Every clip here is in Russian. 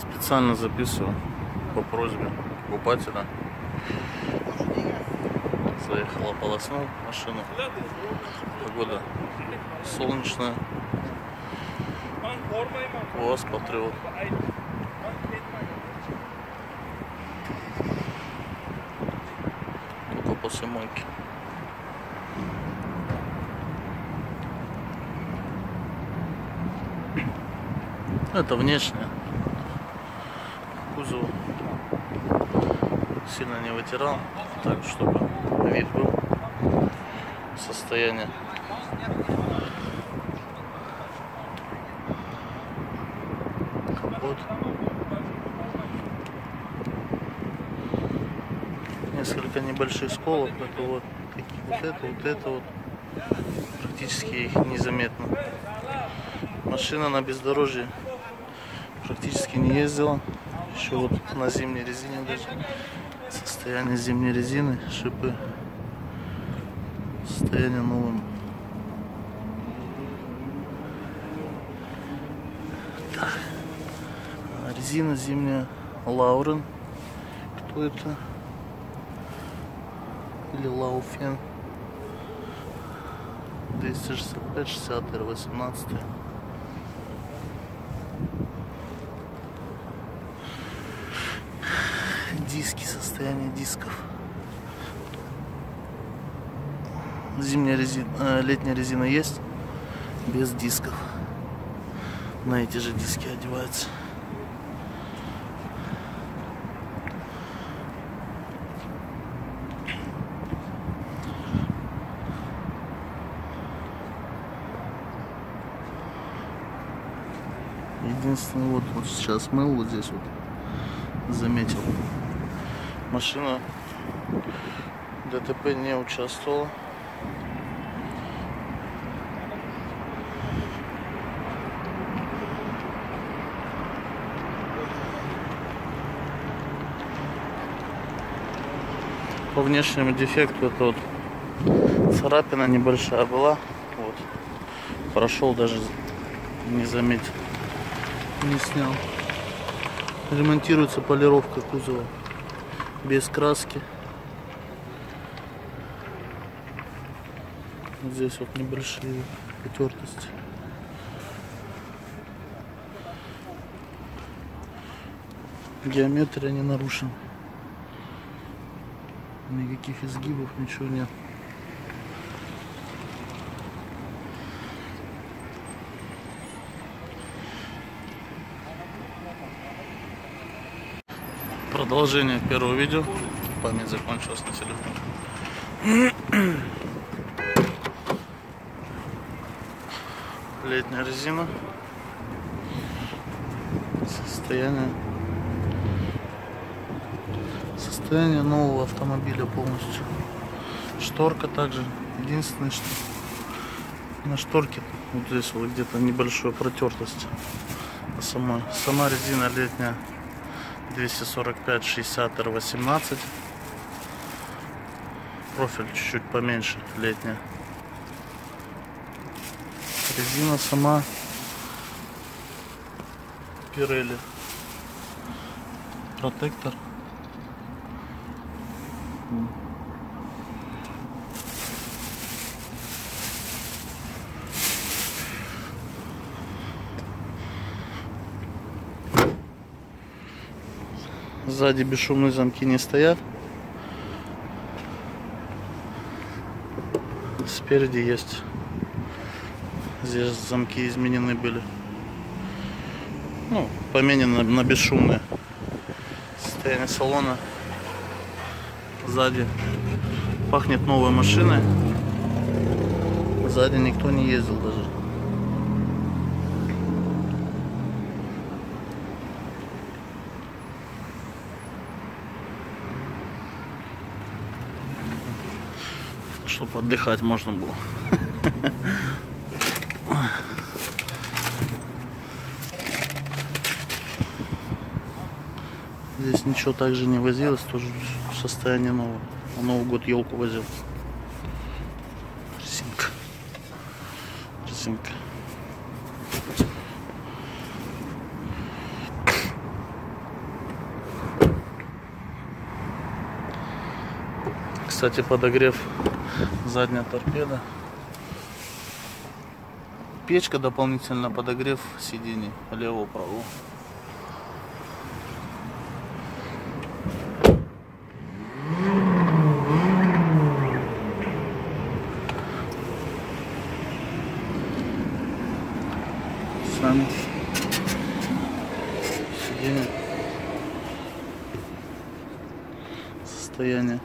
Специально записываю по просьбе покупателя. Заехала, полоснул машину. Погода солнечная. УАЗ Патриот. Только после мойки. Это внешнее кузов. Сильно не вытирал, так чтобы вид был, состояние. Капот. Несколько небольших сколов. Это вот, это вот. Практически их незаметно. Машина на бездорожье практически не ездила. Еще вот на зимней резине даже. Состояние зимней резины, шипы. Состояние новым. Так. Резина зимняя. Лаурен. Кто это? Или Лауфен. 265, 60, 18. Диски, состояние дисков. Зимняя резина, летняя резина есть, без дисков. На эти же диски одеваются. Единственное, вот сейчас мыл, вот здесь вот заметил. Машина ДТП не участвовала. По внешнему дефекту это вот царапина небольшая была. Вот. Прошел, даже не заметил. Не снял. Ремонтируется полировка кузова. Без краски. Вот здесь вот небольшие потертости. Геометрия не нарушена. Никаких изгибов, ничего нет. Продолжение первого видео. Память закончилась на телефоне. Летняя резина. Состояние нового автомобиля полностью. Шторка также. Единственное, что на шторке вот здесь вот где-то небольшая протертость. А сама резина летняя. 245, 60, 18. Профиль чуть-чуть поменьше, летняя. Резина сама Пирелли. Протектор. Сзади бесшумные замки не стоят. Спереди есть. Здесь замки изменены были. Ну, поменены на бесшумные. Состояние салона. Сзади пахнет новой машиной. Сзади никто не ездил даже. Чтобы отдыхать можно было. Здесь ничего также не возилось, тоже в состоянии нового. На Новый год елку возил. Резинка. кстати, подогрев, задняя торпеда, печка дополнительно, подогрев сидений левого, правого. Сами сиденья, состояние.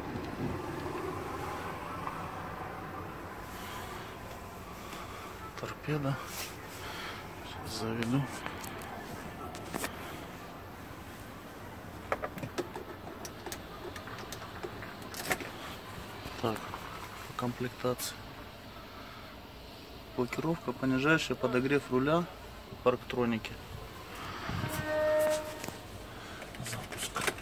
Торпеда. Сейчас заведу. Так, по комплектации. Блокировка, понижающая, подогрев руля, парктроники. Запуск.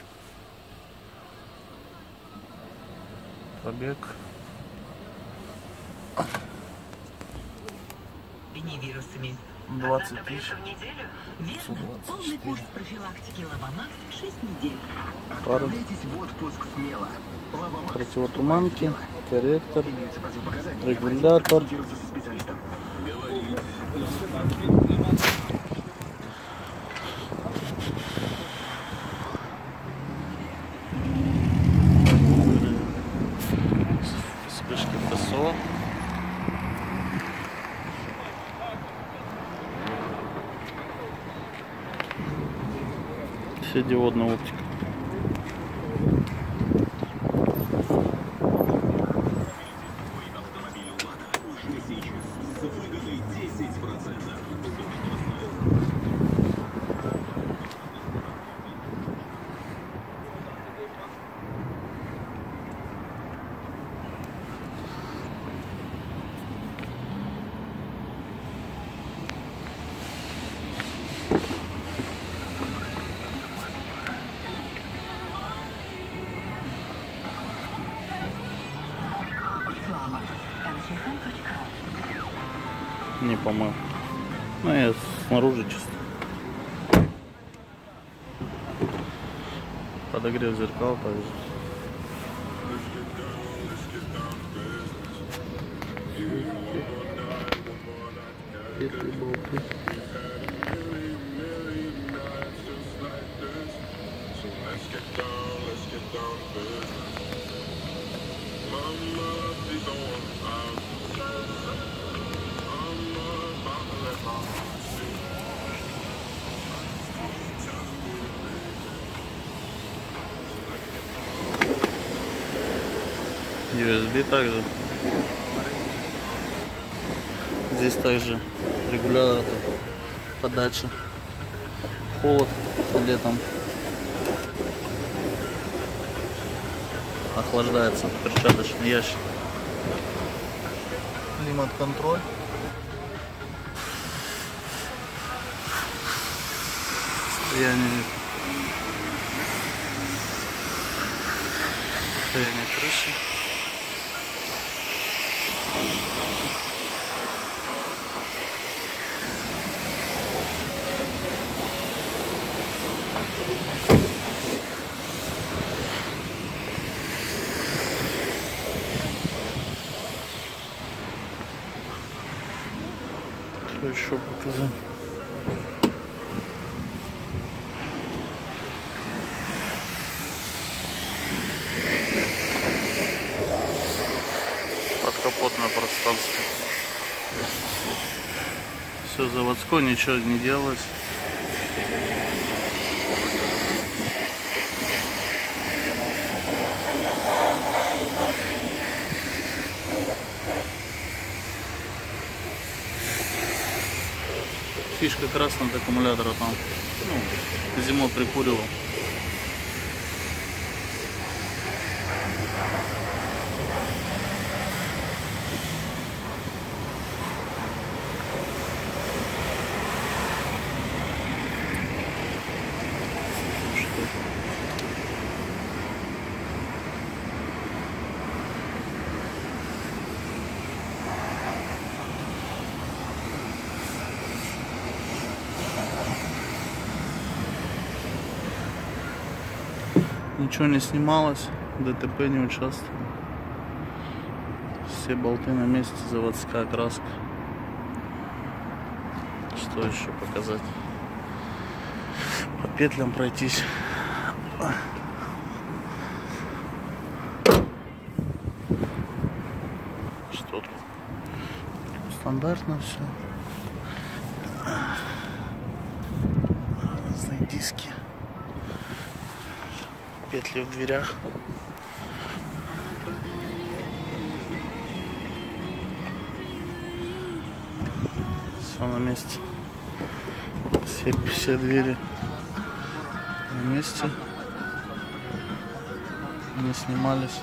Побег. Вирусами. 20 тысяч. Полный курс профилактики Лавамакс 6 недель. Отправляйтесь в отпуск смело. Противотуманки, корректор, регулятор. Вспышки ФСО. Диодная оптика. Не помыл. Ну я снаружи чисто. Подогрев зеркал также. USB также. Здесь также регулятор подачи. Холод летом. Охлаждается перчаточный ящик. Климат-контроль. Состояние крыши. Что еще показать? Подкапотное пространство. Все заводское, ничего не делалось. Фишка как раз от аккумулятора там, ну, зимой прикуривал. Ничего не снималось, в ДТП не участвовал. все болты на месте, заводская краска. Что еще показать? По петлям пройтись. Что тут? Стандартно все. Разные диски. Петли в дверях. Все на месте. Все двери на месте. Не снимались.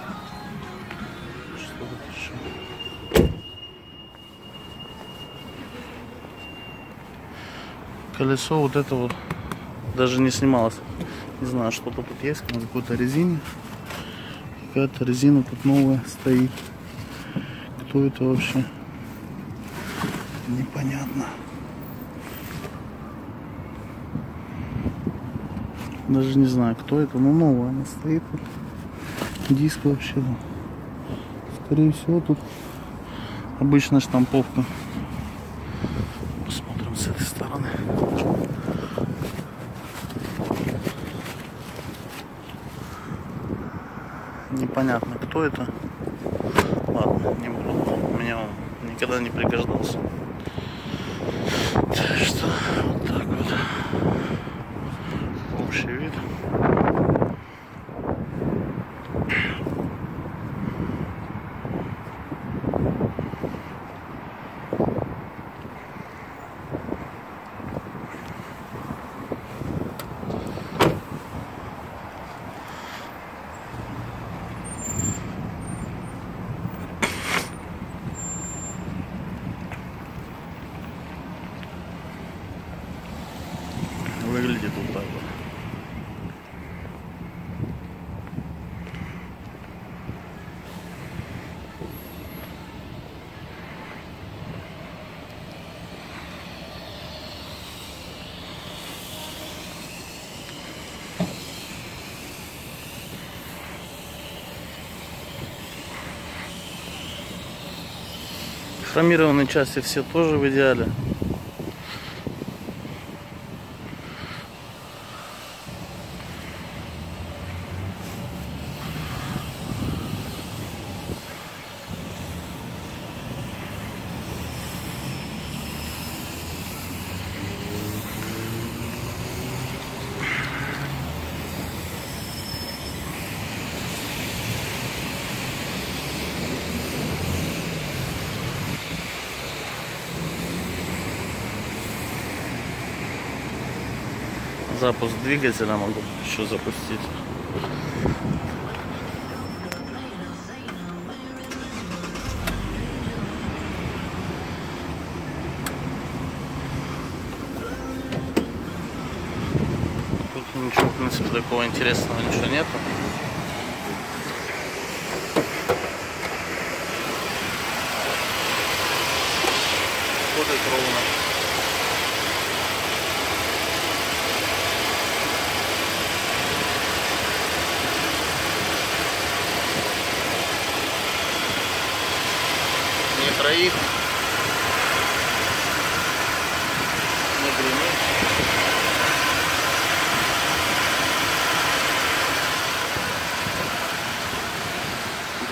Что тут еще? Колесо вот это вот даже не снималось. Не знаю, что-то тут есть, на какой-то резине. Какая-то резина тут новая стоит. Кто это вообще? Непонятно. Даже не знаю, кто это, но новая она стоит. Диск вообще. Скорее всего, тут обычная штамповка. Посмотрим с этой стороны. Непонятно, кто это. Ладно, не буду. У меня он никогда не пригождался. Так что вот так вот. Общий вид. Выглядит вот так вот. Хромированные части все тоже в идеале. Запуск двигателя могу еще запустить. Тут ничего, в принципе, такого интересного ничего нету. Ходит ровно. Троих не гремит.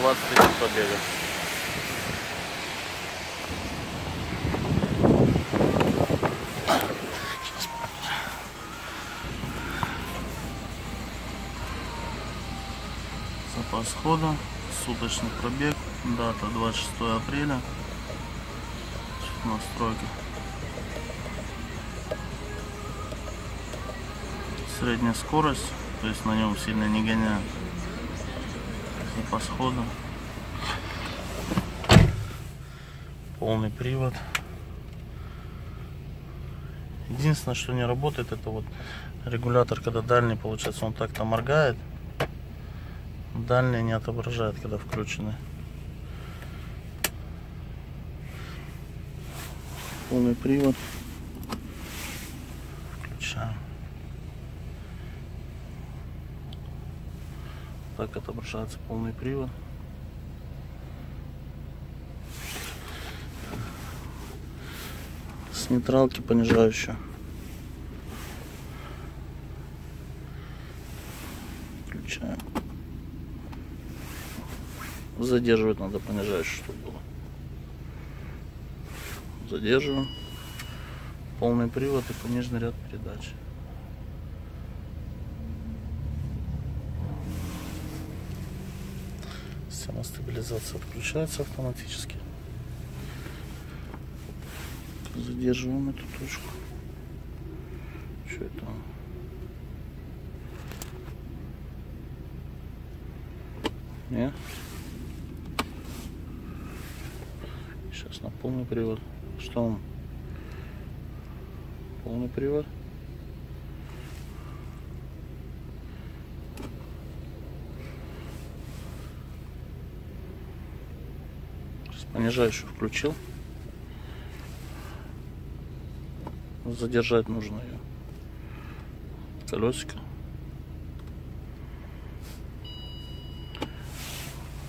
$20 000 побега. Запас хода, суточный пробег, дата 26 апреля. Настройки. Средняя скорость, то есть на нем сильно не гоняют. Запас хода. Полный привод. Единственное, что не работает, это вот регулятор, когда дальний, получается, он так-то моргает. Дальний не отображает, когда включены. Полный привод. Включаем. Так отображается полный привод. с нейтралки понижающая. Включаем. Задерживать надо понижающую, чтобы было. Задерживаем. Полный привод и пониженный ряд передач. Система стабилизации включается автоматически. Задерживаем эту точку. Что это? Нет. Сейчас на полный привод. Что он? Полный привод. Сейчас понижающую включил. Задержать нужно ее. Колесико.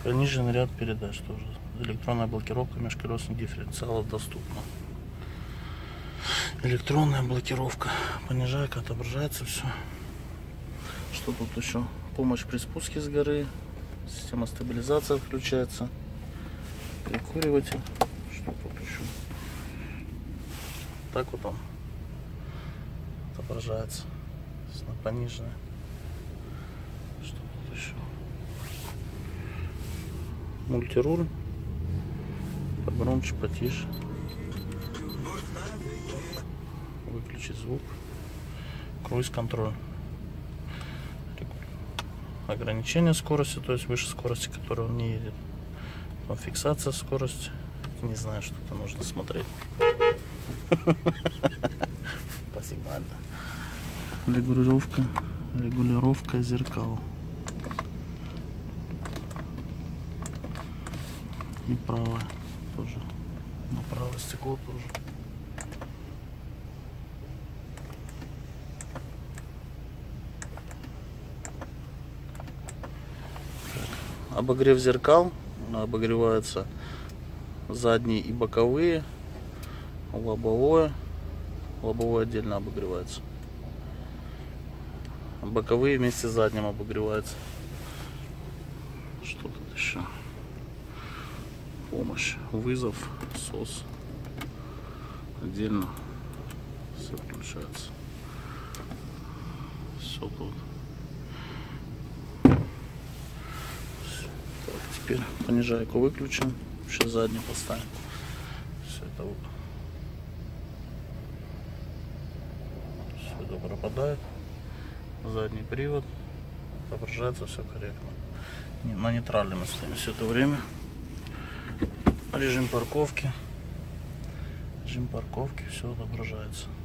Пониженный ряд передач тоже. Электронная блокировка межколесных дифференциалов доступна. Электронная блокировка. Понижайка, отображается все. Что тут еще? Помощь при спуске с горы. Система стабилизации включается. Прикуриватель. Что тут еще? Так вот он отображается на пониженное. Что тут еще? Мультируль. Погромче, потише. Выключить звук. Круиз-контроль. Ограничение скорости, то есть выше скорости, которая он не едет. Потом фиксация скорости. Не знаю, что-то нужно смотреть. Посигнально. Регулировка зеркал и правое тоже, на правое стекло тоже. Так. Обогрев зеркал, обогреваются задние и боковые, лобовое отдельно обогревается. Боковые вместе с задним обогреваются. Что тут еще? Помощь, вызов, СОС. Отдельно все включается. Все тут. Так, теперь понижайку выключим. Сейчас задний поставим. Все это вот. Все это пропадает. Задний привод, отображается все корректно. На нейтральном состоянии все это время. Режим парковки. Все отображается.